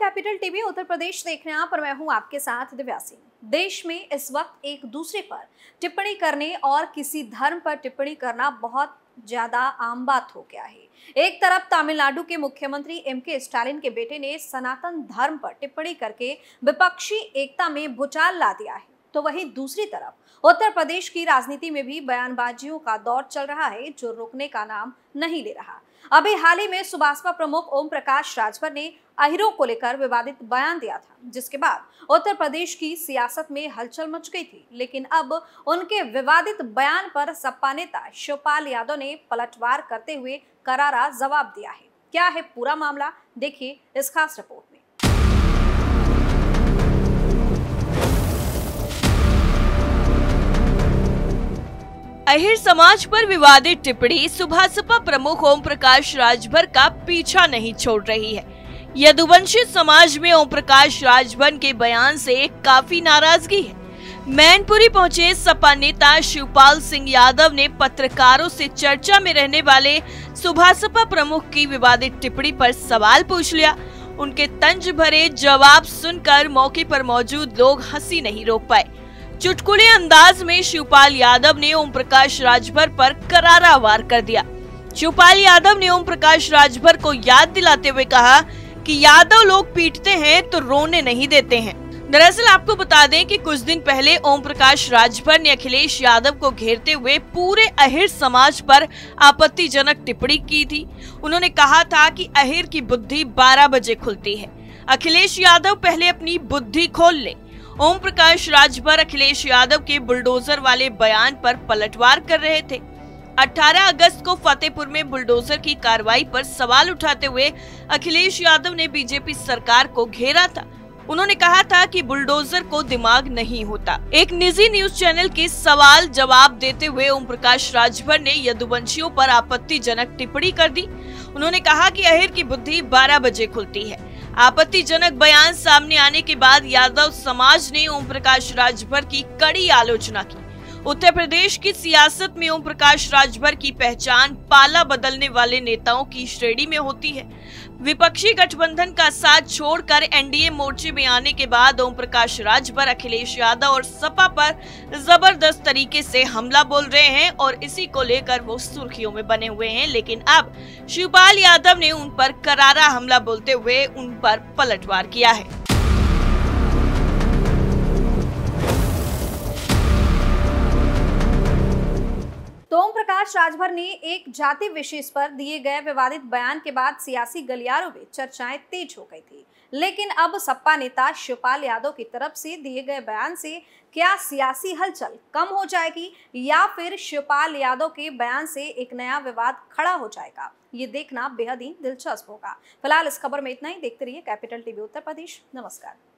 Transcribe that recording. Capital TV Uttar Pradesh देख रहे हैं पर मैं हूं आपके साथ दिव्या सिंह। देश में इस वक्त एक दूसरे पर टिप्पणी करने और किसी धर्म पर टिप्पणी करना बहुत ज्यादा आम बात हो गया है। एक तरफ तमिलनाडु के मुख्यमंत्री एमके स्टालिन के बेटे ने सनातन धर्म पर टिप्पणी करके विपक्षी एकता में भूचाल ला दिया है, तो वहीं दूसरी तरफ उत्तर प्रदेश की राजनीति में भी बयानबाजियों का दौर चल रहा है जो रुकने का नाम नहीं ले रहा। अभी हाल ही में सुभाषपा प्रमुख ओम प्रकाश राजभर ने अहिरों को लेकर विवादित बयान दिया था, जिसके बाद उत्तर प्रदेश की सियासत में हलचल मच गई थी। लेकिन अब उनके विवादित बयान पर सपा नेता शिवपाल यादव ने पलटवार करते हुए करारा जवाब दिया है। क्या है पूरा मामला, देखिए इस खास रिपोर्ट में। अहिर समाज पर विवादित टिप्पणी सुभाषपा प्रमुख ओम प्रकाश राजभर का पीछा नहीं छोड़ रही है। यदुवंशी समाज में ओम प्रकाश राजभर के बयान से काफी नाराजगी है। मैनपुरी पहुंचे सपा नेता शिवपाल सिंह यादव ने पत्रकारों से चर्चा में रहने वाले सुभाषपा प्रमुख की विवादित टिप्पणी पर सवाल पूछ लिया। उनके तंज भरे जवाब सुनकर मौके पर मौजूद लोग हंसी नहीं रोक पाए। चुटकुले अंदाज में शिवपाल यादव ने ओम प्रकाश राजभर पर करारा वार कर दिया। शिवपाल यादव ने ओम प्रकाश राजभर को याद दिलाते हुए कहा कि यादव लोग पीटते हैं तो रोने नहीं देते हैं। दरअसल आपको बता दें कि कुछ दिन पहले ओम प्रकाश राजभर ने अखिलेश यादव को घेरते हुए पूरे अहिर समाज पर आपत्तिजनक टिप्पणी की थी। उन्होंने कहा था कि अहिर की बुद्धि 12 बजे खुलती है, अखिलेश यादव पहले अपनी बुद्धि खोल ले। ओम प्रकाश राजभर अखिलेश यादव के बुलडोजर वाले बयान पर पलटवार कर रहे थे। 18 अगस्त को फतेहपुर में बुलडोजर की कार्रवाई पर सवाल उठाते हुए अखिलेश यादव ने बीजेपी सरकार को घेरा था। उन्होंने कहा था कि बुलडोजर को दिमाग नहीं होता। एक निजी न्यूज चैनल के सवाल जवाब देते हुए ओम प्रकाश राजभर ने यदुवंशियों पर आपत्तिजनक टिप्पणी कर दी। उन्होंने कहा कि अहिर की बुद्धि 12 बजे खुलती है। आपत्तिजनक बयान सामने आने के बाद यादव समाज ने ओम प्रकाश राजभर की कड़ी आलोचना की। उत्तर प्रदेश की सियासत में ओम प्रकाश राजभर की पहचान पाला बदलने वाले नेताओं की श्रेणी में होती है। विपक्षी गठबंधन का साथ छोड़कर एनडीए मोर्चे में आने के बाद ओम प्रकाश राजभर अखिलेश यादव और सपा पर जबरदस्त तरीके से हमला बोल रहे हैं और इसी को लेकर वो सुर्खियों में बने हुए हैं। लेकिन अब शिवपाल यादव ने उन पर करारा हमला बोलते हुए उन पर पलटवार किया है। ओम प्रकाश राजभर ने एक जाति विशेष पर दिए गए विवादित बयान के बाद सियासी गलियारों में चर्चाएं तेज हो गई थी। लेकिन अब सपा नेता शिवपाल यादव की तरफ से दिए गए बयान से क्या सियासी हलचल कम हो जाएगी या फिर शिवपाल यादव के बयान से एक नया विवाद खड़ा हो जाएगा, ये देखना बेहद ही दिलचस्प होगा। फिलहाल इस खबर में इतना ही। देखते रहिए कैपिटल टीवी उत्तर प्रदेश। नमस्कार।